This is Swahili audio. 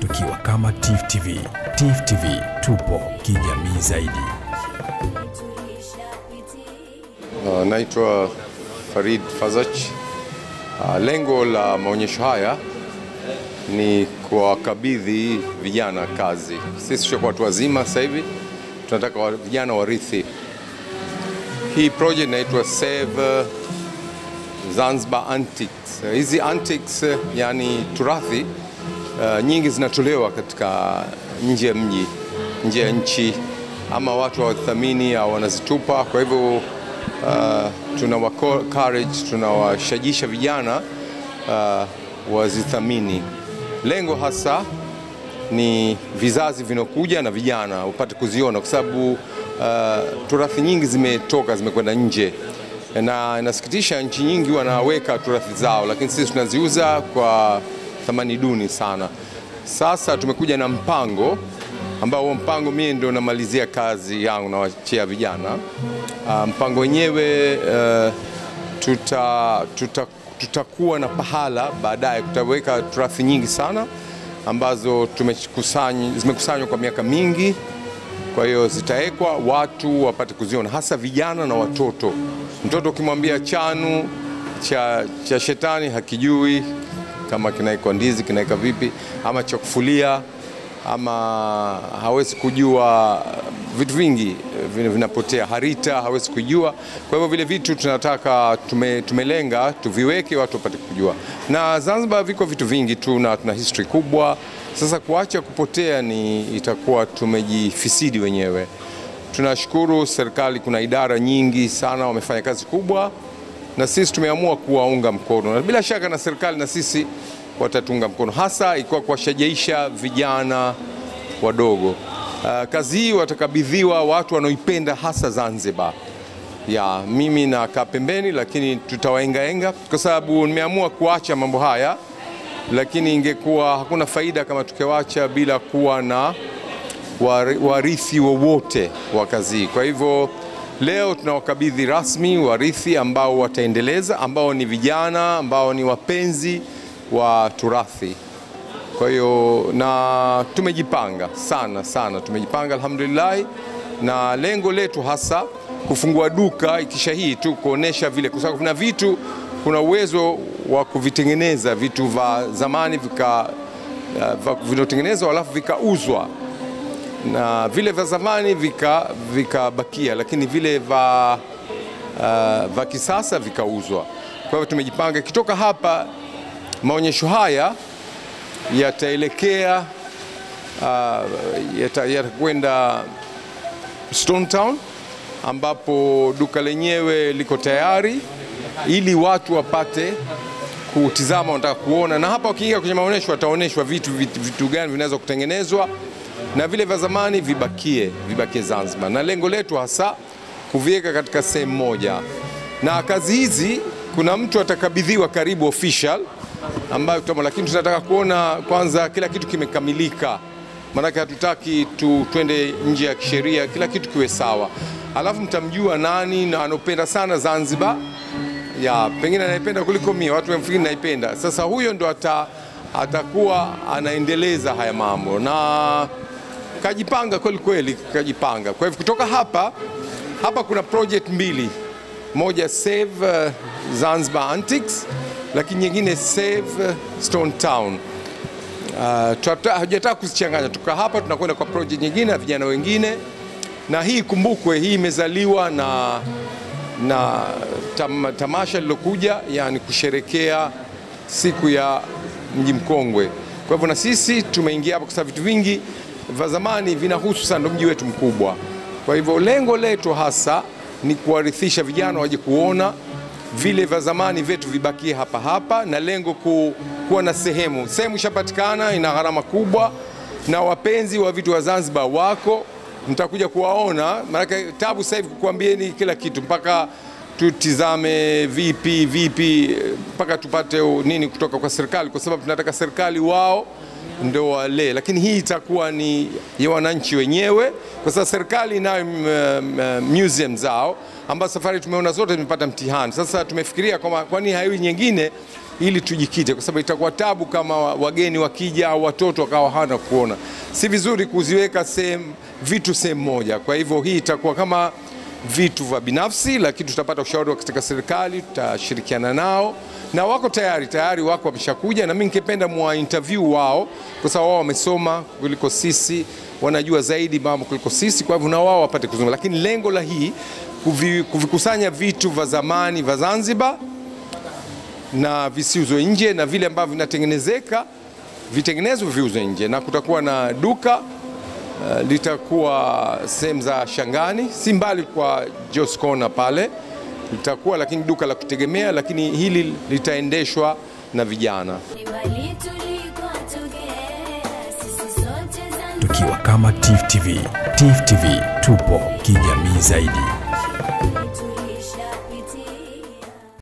Tukiwa kama TIFU TV, TIFU TV tupo kijamii zaidi. Naitwa Farid Fazach. Lengo la maonyesho haya ni kuwakabidhi vijana kazi. Sisi sio watu wazima sasa hivi, tunataka vijana warithi. Hii project naitwa Save Zanzibar Antics. Hizi antics yani turathi nyingi zinatolewa katika nje mji, nje ya nchi, ama watu hawathamini au wanazitupa. Kwa hivyo tunawa encourage, tunawashajisha vijana wazithamini. Lengo hasa ni vizazi vinokuja na vijana upate kuziona, kwa sababu turathi nyingi zimetoka, zimekwenda nje. Na inasikitisha, nchi nyingi wanaweka turathi zao, lakini sisi tunaziuza kwa thamani duni sana. Sasa tumekuja na mpango ambao mpango mimi ndio namalizia kazi yangu na wachia vijana. Mpango wenyewe tutakuwa na pahala baadaye, tutaweka turathi nyingi sana ambazo zimekusanywa kwa miaka mingi. Kwa hiyo zitaekwa watu wapate kuziona, hasa vijana na watoto. Mtoto ukimwambia chanu cha shetani hakijui kama kinaikwa ndizi, kinaika vipi, ama cha kufulia, ama hawezi kujua vitu vingi vinapotea, harita hawezi kujua. Kwa hivyo vile vitu tunataka tumelenga tuviweke watu wapate kujua. Na Zanzibar viko vitu vingi tu na tuna history kubwa. Sasa kuacha kupotea ni itakuwa tumejifisidi wenyewe. Tunashukuru serikali, kuna idara nyingi sana wamefanya kazi kubwa, na sisi tumeamua kuwaunga mkono, na bila shaka na serikali na sisi watatunga mkono, hasa ikiwa kuwashajaisha vijana wadogo. Kazi hii watakabidhiwa watu wanaoipenda hasa Zanzibar. Ya mimi na kaa pembeni, lakini tutawaengaenga kwa sababu nimeamua kuacha mambo haya, lakini ingekuwa hakuna faida kama tukiwaacha bila kuwa na warithi wowote wa kazi. Kwa hivyo leo tunawakabidhi rasmi warithi ambao wataendeleza, ambao ni vijana, ambao ni wapenzi wa turathi. Kwa hiyo na tumejipanga sana sana, tumejipanga alhamdulillah. Na lengo letu hasa kufungua duka ikisha hii tu, kuonesha vile, kwa sababu kuna vitu, kuna uwezo wa kuvitengeneza vitu vya zamani vinotengenezwa alafu vikauzwa, na vile vya zamani vikabakia, lakini vile vya kisasa vikauzwa. Kwa hivyo tumejipanga, kitoka hapa maonyesho haya yataelekea yatakwenda Stone Town, ambapo duka lenyewe liko tayari ili watu wapate kutizama, wanataka kuona. Na hapa wakiingia kwenye maonyesho wataoneshwa vitu gani vinaweza kutengenezwa, na vile vya zamani vibakie Zanzibar. Na lengo letu hasa kuviweka katika sehemu moja. Na kazi hizi kuna mtu atakabidhiwa karibu official ambayo tutamwa, lakini tunataka kuona kwanza kila kitu kimekamilika. Maana hatutaki twende nje ya kisheria, kila kitu kiwe sawa. Alafu mtamjua nani na anopenda sana Zanzibar. Ya pengine anaipenda kuliko mimi, watu wengine naipenda. Sasa huyo ndo atakuwa anaendeleza haya mambo, na kajipanga kweli kweli, kajipanga. Kwa hivyo kutoka hapa kuna project mbili, moja Save Zanzibar Antics, lakini nyingine Save Stone Town. Hajataka kuzichanganya. Kutoka hapa tunakwenda kwa project nyingine na vijana wengine. Na hii kumbukwe, hii imezaliwa na tamasha lilokuja, yani kusherekea siku ya mji mkongwe. Kwa hivyo na sisi tumeingia hapa kwa sababu vitu vingi vya zamani vinahusu sana mji wetu mkubwa. Kwa hivyo lengo letu hasa ni kuwarithisha vijana waje kuona, vile vya zamani vyetu vibakie hapa, na lengo kuwa na sehemu ishapatikana, ina gharama kubwa, na wapenzi wa vitu wa Zanzibar wako, mtakuja kuwaona. Maana tabu sasa hivi kukuambieni kila kitu, mpaka tutizame vipi mpaka tupate nini kutoka kwa serikali, kwa sababu tunataka serikali wao ndio wale, lakini hii itakuwa ni ya wananchi wenyewe, kwa sababu serikali nayo museum zao ambazo safari tumeona zote zimepata mtihani. Sasa tumefikiria kwani hayo nyingine ili tujikite, kwa sababu itakuwa tabu kama wageni wakija au watoto wakawa hana kuona. Si vizuri kuziweka vitu sehemu moja. Kwa hivyo hii itakuwa kama vitu vya binafsi, lakini tutapata ushauri kutoka serikali, tutashirikiana nao na wako tayari wako wameshakuja, na mimi ningependa mwa interview wao kwa sababu wao wamesoma kuliko sisi, wanajua zaidi mambo kuliko sisi, kwa hivyo na wao wapate kuzungumza. Lakini lengo la hii kuvikusanya vitu vya zamani vya Zanzibar na visiuzwe nje, na vile ambavyo vinatengenezeka vitengenezwe viuzwe nje, na kutakuwa na duka litakuwa sehemu za Shangani, si mbali kwa Jos Corner pale litakuwa, lakini duka la kutegemea, lakini hili litaendeshwa na vijana. Tukiwa kama TIFU TV, TIFU TV tupo kijamii zaidi.